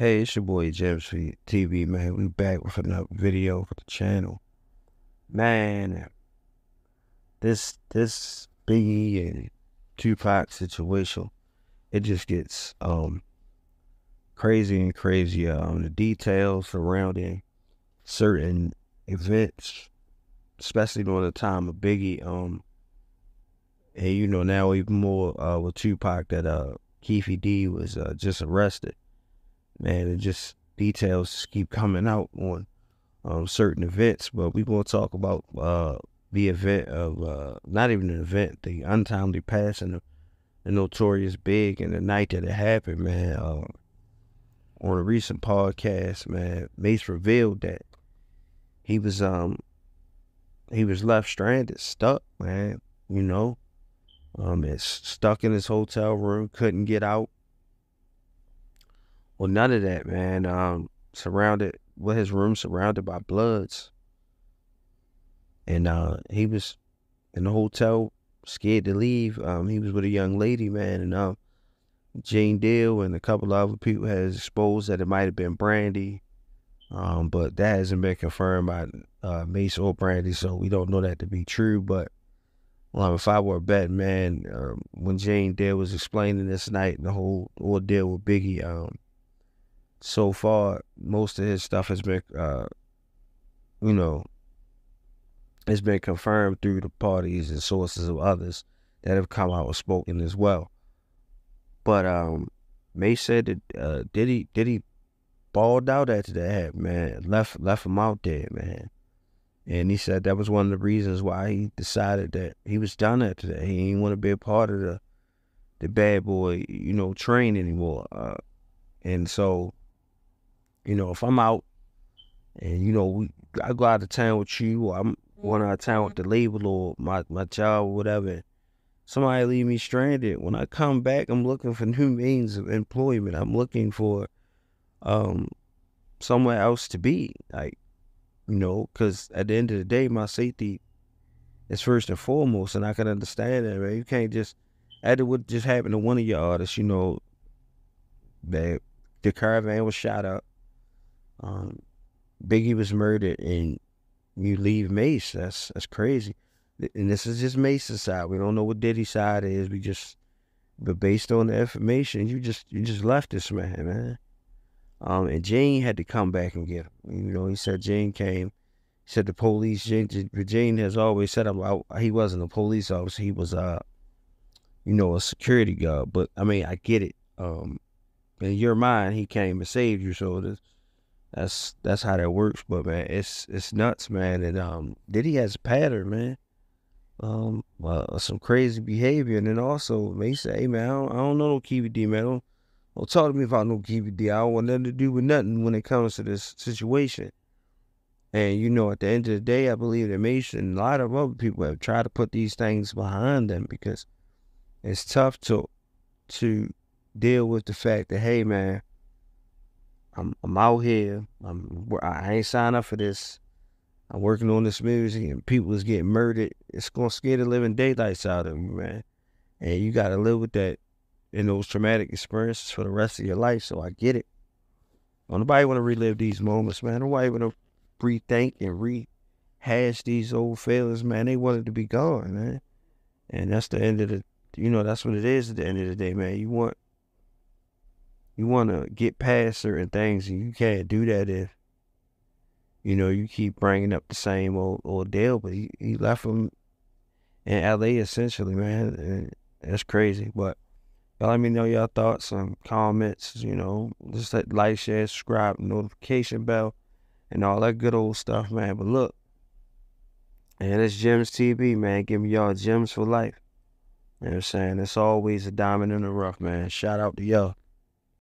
Hey, it's your boy James TV, man. We back with another video for the channel. Man, this Biggie and Tupac situation, it just gets crazy and crazier on the details surrounding certain events, especially during the time of Biggie. And you know, now even more with Tupac, that Keefe D was just arrested. Man, it just details keep coming out on certain events, but we're going to talk about the event of, not even an event, the untimely passing of the notorious Big and the night that it happened, man. On a recent podcast, man, Mase revealed that he was left stranded, stuck, man, you know. It's stuck in his hotel room, couldn't get out. Well, none of that, man. His room surrounded by bloods. And he was in the hotel, scared to leave. He was with a young lady, man, and Jane Deal and a couple of other people has exposed that it might have been Brandy. But that hasn't been confirmed by Mase or Brandy, so we don't know that to be true. But if I were a betting man, when Jane Deal was explaining this night and the whole ordeal with Biggie, so far, most of his stuff has been, you know, it's been confirmed through the parties and sources of others that have come out and spoken as well. But Mase said that Diddy balled out after that, man. Left him out there, man. And he said that was one of the reasons why he decided that he was done after that. He didn't want to be a part of the Bad Boy, you know, train anymore. And so, you know, if I'm out and, you know, I go out of town with you, or I'm going out of town with the label or my job or whatever, somebody leave me stranded. When I come back, I'm looking for new means of employment. I'm looking for somewhere else to be, like, you know, because at the end of the day, my safety is first and foremost, and I can understand that, man. You can't just, after what just happened to one of your artists, you know, that the caravan was shot up. Biggie was murdered, and you leave Mase. That's crazy. And this is just Mase's side. We don't know what Diddy's side is. But based on the information, you just left this man, man. And Jane had to come back and get him. You know, he said Jane came. He said the police. Jane has always said he wasn't a police officer. He was you know, a security guard. But I mean, I get it. In your mind, he came and saved you, so that's how that works. But man, it's nuts, man. And Diddy has a pattern, man. Some crazy behavior, and then also Mase said, "Hey man, I don't know no Keefe D, man. Don't talk to me about no Keefe D. I don't want nothing to do with nothing when it comes to this situation." And you know, at the end of the day, I believe that Mase and a lot of other people have tried to put these things behind them, because it's tough to deal with the fact that, hey man, I'm out here, I ain't signed up for this, I'm working on this music, and people is getting murdered. It's gonna scare the living daylights out of you, man, and you gotta live with that and those traumatic experiences for the rest of your life. So I get it. Well, nobody want to relive these moments, man. Nobody want to rethink and rehash these old feelings, man. They wanted to be gone, man, and that's the end of the, you know, that's what it is at the end of the day, man. You want to get past certain things, and you can't do that if, you know, you keep bringing up the same old deal. But he left him in L.A. essentially, man. And that's crazy. But y'all let me know your thoughts and comments. You know, just like, share, subscribe, notification bell, and all that good old stuff, man. But look, and it's Gems TV, man. Give me y'all gems for life. You know what I'm saying? It's always a diamond in the rough, man. Shout out to y'all.